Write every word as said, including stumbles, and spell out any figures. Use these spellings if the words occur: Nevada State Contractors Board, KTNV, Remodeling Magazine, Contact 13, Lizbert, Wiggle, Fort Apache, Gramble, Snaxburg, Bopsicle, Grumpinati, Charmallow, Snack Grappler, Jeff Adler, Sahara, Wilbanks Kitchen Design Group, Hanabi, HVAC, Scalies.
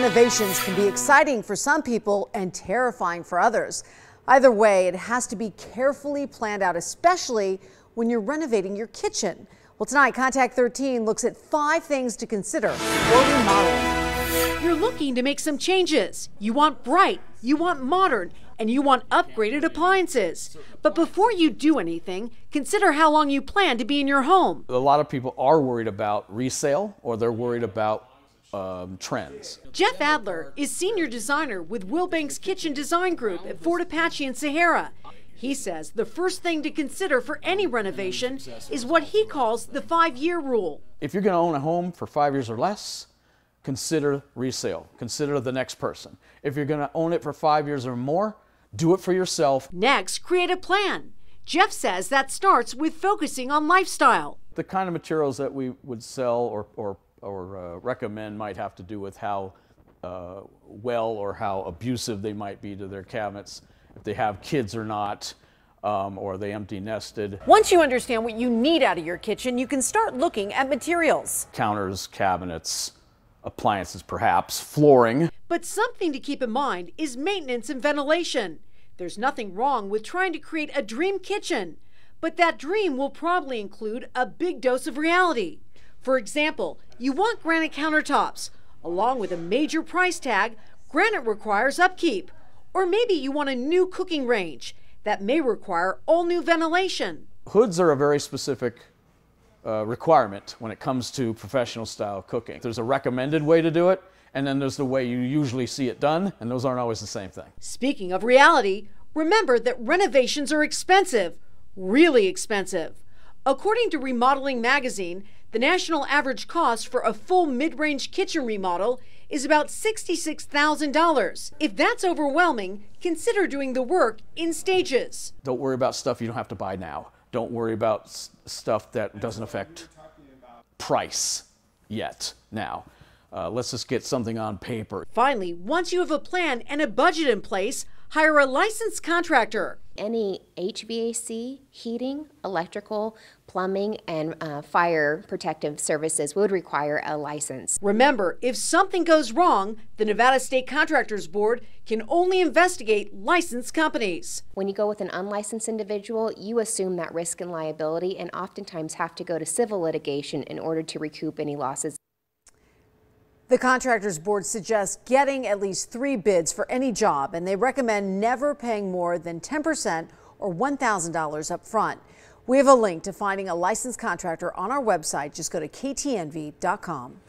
renovations can be exciting for some people and terrifying for others. Either way, it has to be carefully planned out, especially when you're renovating your kitchen. Well, tonight, Contact thirteen looks at five things to consider for remodeling. You're looking to make some changes. You want bright, you want modern, and you want upgraded appliances. But before you do anything, consider how long you plan to be in your home. A lot of people are worried about resale, or they're worried about Um, trends. Jeff Adler is senior designer with Wilbanks Kitchen Design Group at Fort Apache in Sahara. He says the first thing to consider for any renovation is what he calls the five-year rule. If you're going to own a home for five years or less, consider resale. Consider the next person. If you're going to own it for five years or more, do it for yourself. Next, create a plan. Jeff says that starts with focusing on lifestyle. The kind of materials that we would sell or, or or uh, recommend might have to do with how uh, well or how abusive they might be to their cabinets, if they have kids or not, um, or are they empty nested. Once you understand what you need out of your kitchen, you can start looking at materials. Counters, cabinets, appliances perhaps, flooring. But something to keep in mind is maintenance and ventilation. There's nothing wrong with trying to create a dream kitchen, but that dream will probably include a big dose of reality. For example, you want granite countertops. Along with a major price tag, granite requires upkeep. Or maybe you want a new cooking range that may require all new ventilation. Hoods are a very specific uh, requirement when it comes to professional style cooking. There's a recommended way to do it, and then there's the way you usually see it done, and those aren't always the same thing. Speaking of reality, remember that renovations are expensive, really expensive. According to Remodeling Magazine, the national average cost for a full mid-range kitchen remodel is about sixty-six thousand dollars. If that's overwhelming, consider doing the work in stages. Don't worry about stuff you don't have to buy now. Don't worry about s stuff that doesn't affect price yet now. Uh, let's just get something on paper. Finally, once you have a plan and a budget in place, hire a licensed contractor. Any H V A C, heating, electrical, plumbing, and uh, fire protective services would require a license. Remember, if something goes wrong, the Nevada State Contractors Board can only investigate licensed companies. When you go with an unlicensed individual, you assume that risk and liability and oftentimes have to go to civil litigation in order to recoup any losses. The Contractors Board suggests getting at least three bids for any job, and they recommend never paying more than ten percent or one thousand dollars up front. We have a link to finding a licensed contractor on our website. Just go to K T N V dot com.